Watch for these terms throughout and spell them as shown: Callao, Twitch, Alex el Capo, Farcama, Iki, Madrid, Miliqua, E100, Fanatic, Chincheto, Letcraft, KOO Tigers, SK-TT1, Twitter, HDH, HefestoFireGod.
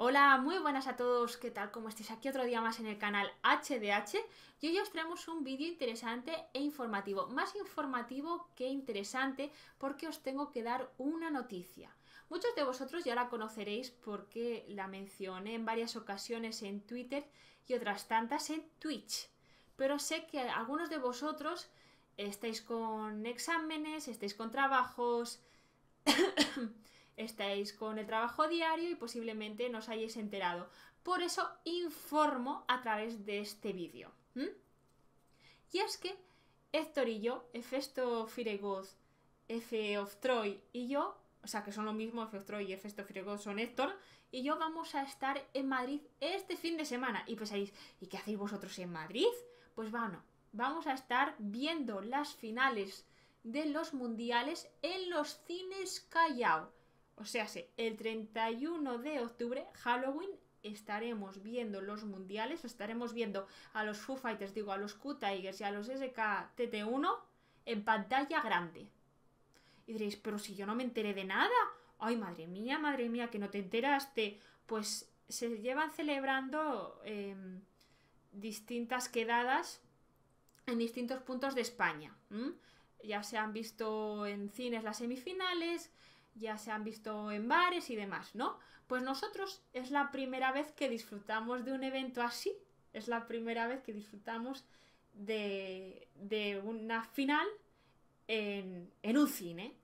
Hola, muy buenas a todos, ¿qué tal? ¿Cómo estáis? Aquí otro día más en el canal HDH y hoy os traemos un vídeo interesante e informativo, más informativo que interesante porque os tengo que dar una noticia. Muchos de vosotros ya la conoceréis porque la mencioné en varias ocasiones en Twitter y otras tantas en Twitch, pero sé que algunos de vosotros estáis con exámenes, estáis con trabajos... estáis con el trabajo diario y posiblemente no os hayáis enterado. Por eso informo a través de este vídeo. Y es que Héctor y yo, HefestoFireGod, F of Troy y yo, o sea que son lo mismo, F of Troy y HefestoFireGod son Héctor, y yo vamos a estar en Madrid este fin de semana. Y pensáis, ¿y qué hacéis vosotros en Madrid? Pues bueno, vamos a estar viendo las finales de los mundiales en los cines Callao. O sea, el 31 de octubre, Halloween, estaremos viendo los mundiales, estaremos viendo a los Foo Fighters, digo, a los KOO Tigers y a los SK-TT1 en pantalla grande. Y diréis, pero si yo no me enteré de nada. Ay, madre mía, que no te enteraste. Pues se llevan celebrando distintas quedadas en distintos puntos de España. Ya se han visto en cines las semifinales... ya se han visto en bares y demás, ¿no? Pues nosotros es la primera vez que disfrutamos de un evento así, es la primera vez que disfrutamos de una final en un cine.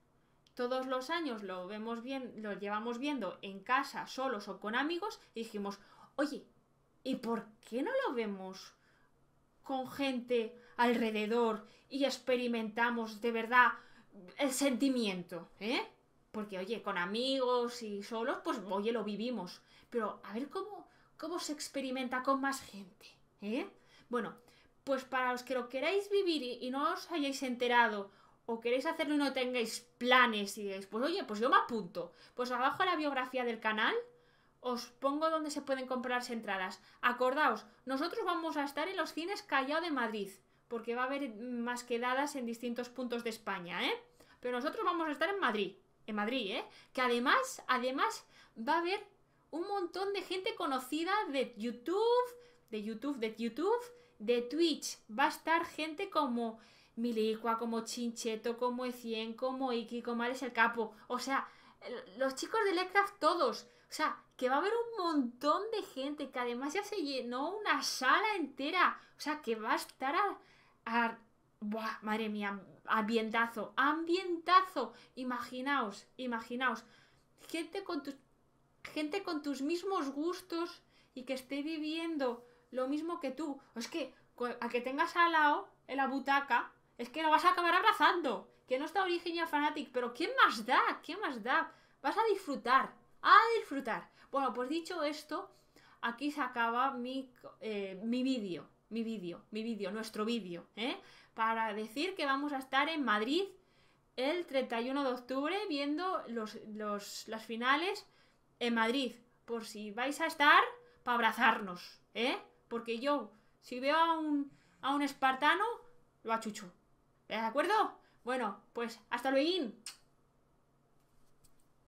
Todos los años lo vemos bien, lo llevamos viendo en casa, solos o con amigos, y dijimos, oye, ¿y por qué no lo vemos con gente alrededor y experimentamos de verdad el sentimiento, eh? Porque, oye, con amigos y solos, pues, oye, lo vivimos. Pero a ver cómo se experimenta con más gente, ¿eh? Bueno, pues para los que lo queráis vivir y no os hayáis enterado o queréis hacerlo y no tengáis planes y digáis, pues, oye, pues yo me apunto. Pues abajo en la biografía del canal os pongo donde se pueden comprarse entradas. Acordaos, nosotros vamos a estar en los cines Callao de Madrid, porque va a haber más quedadas en distintos puntos de España, ¿eh? Pero nosotros vamos a estar en Madrid. En Madrid, ¿eh? Que además va a haber un montón de gente conocida de YouTube, de Twitch. Va a estar gente como Miliqua, como Chincheto, como E100, como Iki, como Alex el Capo. O sea, los chicos de Letcraft todos. O sea, que va a haber un montón de gente, que además ya se llenó una sala entera. O sea, que va a estar buah, madre mía, ambientazo, ambientazo. Imaginaos, gente con tus mismos gustos y que esté viviendo lo mismo que tú. Es que, a que tengas al lado en la butaca, es que lo vas a acabar abrazando. Que no está original Fanatic, pero ¿qué más da? ¿Qué más da? Vas a disfrutar, a disfrutar. Bueno, pues dicho esto, aquí se acaba nuestro vídeo, ¿eh? Para decir que vamos a estar en Madrid el 31 de octubre viendo las finales en Madrid. Por si vais a estar, para abrazarnos, ¿eh? Porque yo, si veo a un espartano, lo achucho. ¿De acuerdo? Bueno, pues hasta luego.